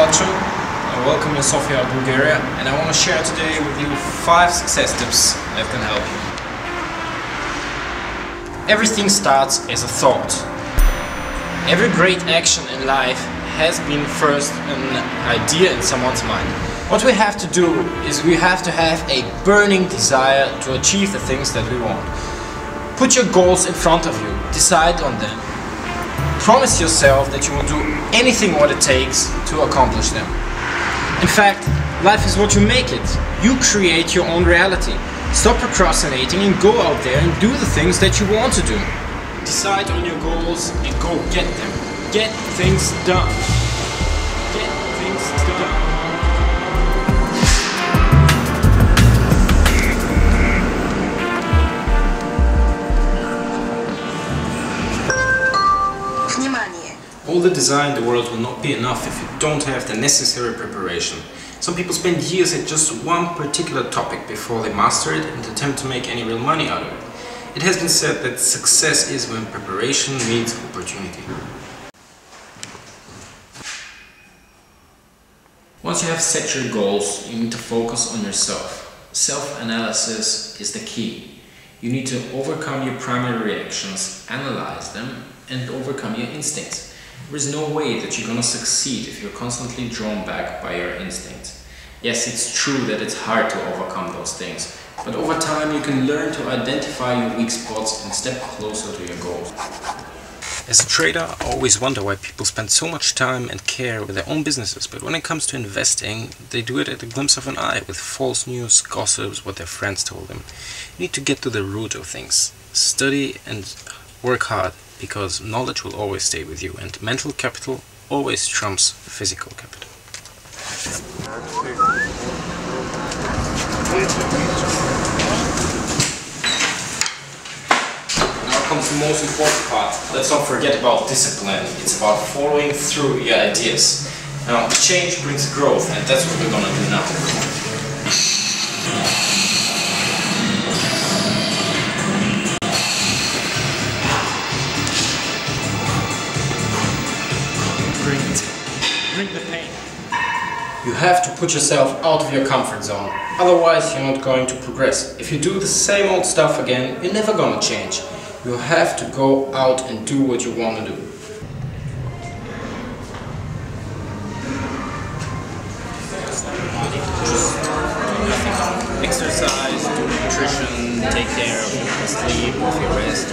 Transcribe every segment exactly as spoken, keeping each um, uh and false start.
Bartu, and welcome to Sofia Bulgaria, and I want to share today with you five success tips that can help you. Everything starts as a thought. Every great action in life has been first an idea in someone's mind. What we have to do is we have to have a burning desire to achieve the things that we want. Put your goals in front of you, decide on them. Promise yourself that you will do anything what it takes to accomplish them. In fact, life is what you make it. You create your own reality. Stop procrastinating and go out there and do the things that you want to do. Decide on your goals and go get them. Get things done. Get things done. All the desire in the world will not be enough if you don't have the necessary preparation. Some people spend years at just one particular topic before they master it and attempt to make any real money out of it. It has been said that success is when preparation meets opportunity. Once you have set your goals, you need to focus on yourself. Self-analysis is the key. You need to overcome your primary reactions, analyze them, and overcome your instincts. There is no way that you're going to succeed if you're constantly drawn back by your instincts. Yes, it's true that it's hard to overcome those things, but over time you can learn to identify your weak spots and step closer to your goals. As a trader, I always wonder why people spend so much time and care with their own businesses, but when it comes to investing, they do it at the glimpse of an eye, with false news, gossips, what their friends told them. You need to get to the root of things. Study and work hard, because knowledge will always stay with you, and mental capital always trumps physical capital. Now comes the most important part. Let's not forget about discipline. It's about following through your ideas. Now, change brings growth, and that's what we're gonna do now. The pain. You have to put yourself out of your comfort zone, otherwise you're not going to progress. If you do the same old stuff again, you're never gonna change. You have to go out and do what you want to do. Just do nothing. Exercise, do nutrition, take care of your sleep, of your rest,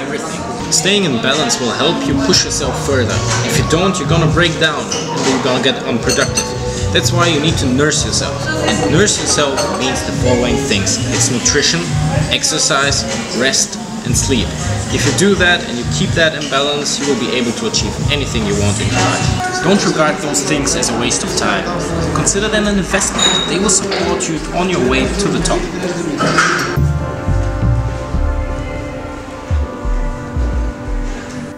everything. Staying in balance will help you push yourself further. If you don't, you're gonna break down and you're gonna get unproductive. That's why you need to nurse yourself. And nurse yourself means the following things. It's nutrition, exercise, rest and sleep. If you do that and you keep that in balance, you will be able to achieve anything you want in your life. Don't regard those things as a waste of time. Consider them an investment. They will support you on your way to the top.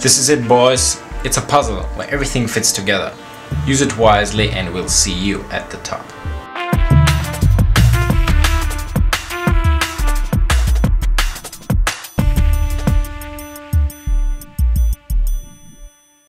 This is it, boys. It's a puzzle where everything fits together. Use it wisely and we'll see you at the top.